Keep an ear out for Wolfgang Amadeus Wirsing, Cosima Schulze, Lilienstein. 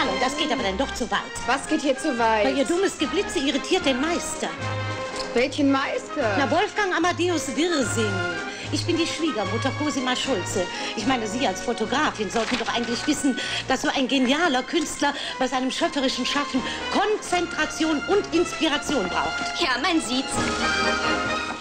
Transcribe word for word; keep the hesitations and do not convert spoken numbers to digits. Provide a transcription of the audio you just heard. Hallo, das geht aber dann doch zu weit. Was geht hier zu weit? Weil ihr dummes Geblitze irritiert den Meister. Welchen Meister? Na, Wolfgang Amadeus Wirsing. Ich bin die Schwiegermutter Cosima Schulze. Ich meine, Sie als Fotografin sollten doch eigentlich wissen, dass so ein genialer Künstler bei seinem schöpferischen Schaffen Konzentration und Inspiration braucht. Ja, man sieht's.